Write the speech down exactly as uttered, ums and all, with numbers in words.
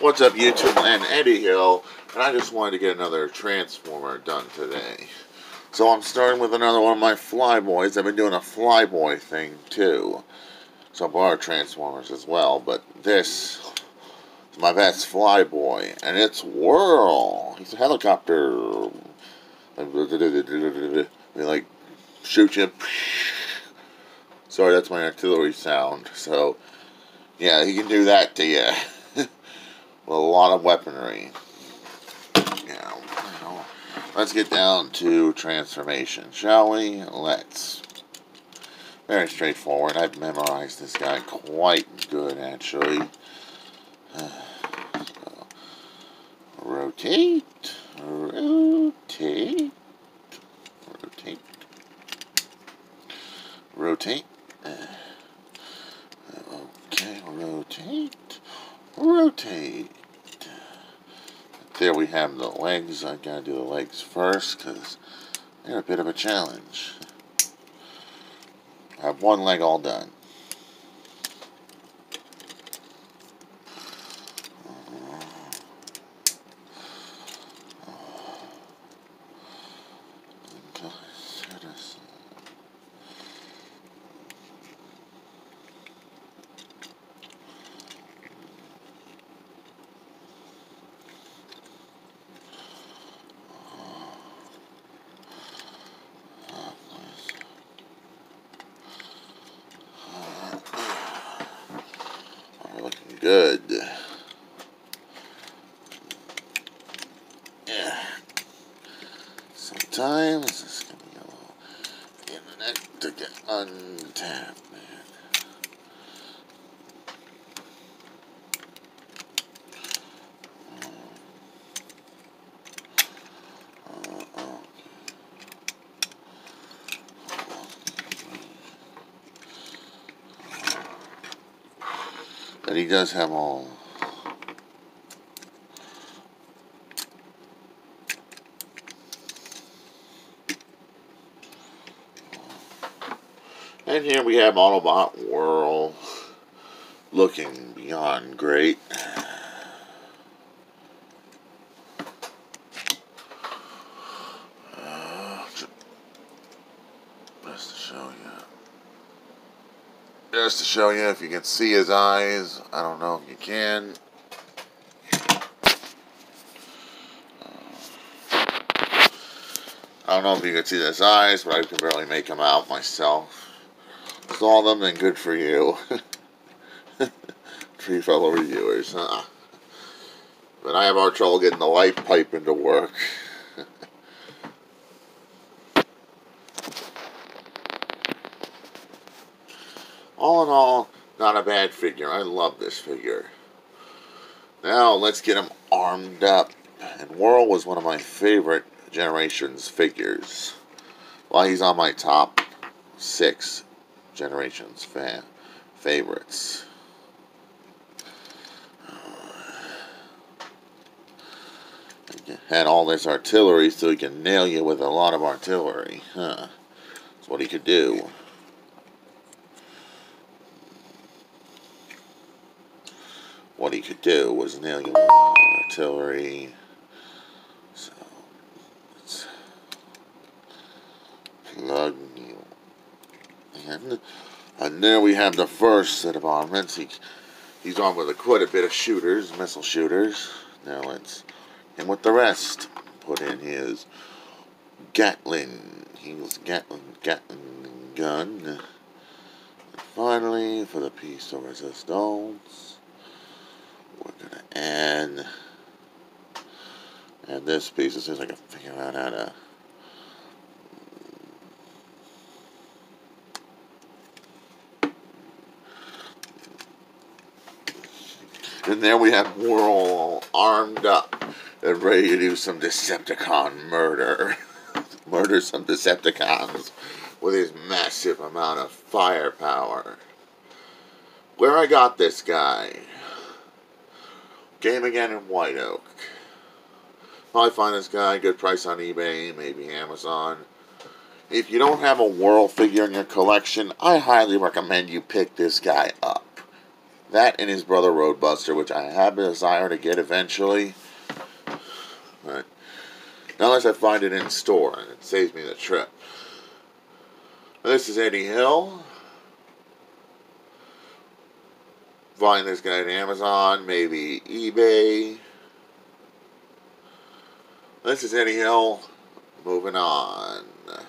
What's up, YouTube? I'm Eddie Hill, and I just wanted to get another Transformer done today. So I'm starting with another one of my Flyboys. I've been doing a Flyboy thing, too. So I borrowed Transformers as well, but this is my best Flyboy, and it's Whirl. He's a helicopter. They, like, shoot you. Sorry, that's my artillery sound. So, yeah, he can do that to you. With a lot of weaponry. Yeah, well, let's get down to transformation, shall we? Let's. Very straightforward. I've memorized this guy quite good, actually. Uh, so. Rotate. Rotate. Rotate. Rotate. Uh, okay, rotate. Rotate. There we have the legs. I gotta do the legs first because they're a bit of a challenge. I have one leg all done. Good. Yeah. Sometimes it's gonna be a little internet to get untapped, man. But he does have all. And here we have Autobot Whirl, looking beyond great. Uh, best to show you. Just to show you, if you can see his eyes, I don't know if you can. Uh, I don't know if you can see his eyes, but I can barely make them out myself. Saw them, then good for you. Three fellow reviewers, huh? But I have our trouble getting the light pipe into work. All in all, not a bad figure. I love this figure. Now, let's get him armed up. And Whirl was one of my favorite Generations figures. Well, he's on my top six Generations fan favorites. He had all this artillery, so he can nail you with a lot of artillery. Huh. That's what he could do. What he could do was nail you with artillery. So let's plug you in. And there we have the first set of armaments. He, he's armed with a, quite a bit of shooters, missile shooters. Now let's and with the rest put in his Gatling. He's Gatling Gatling gun. And finally, for the piece de resistance, we're gonna add, add this piece as soon as I can figure out how to. And there we have Whirl armed up and ready to do some Decepticon murder. Murder some Decepticons with his massive amount of firepower. Where I got this guy. Game again in White Oak. Probably find this guy, good price on eBay, maybe Amazon. If you don't have a Whirl figure in your collection, I highly recommend you pick this guy up. That and his brother Roadbuster, which I have a desire to get eventually. But unless I find it in store, and it saves me the trip. This is Eddie Hill. Find this guy at Amazon, maybe eBay. This is Eddie Hill. Moving on.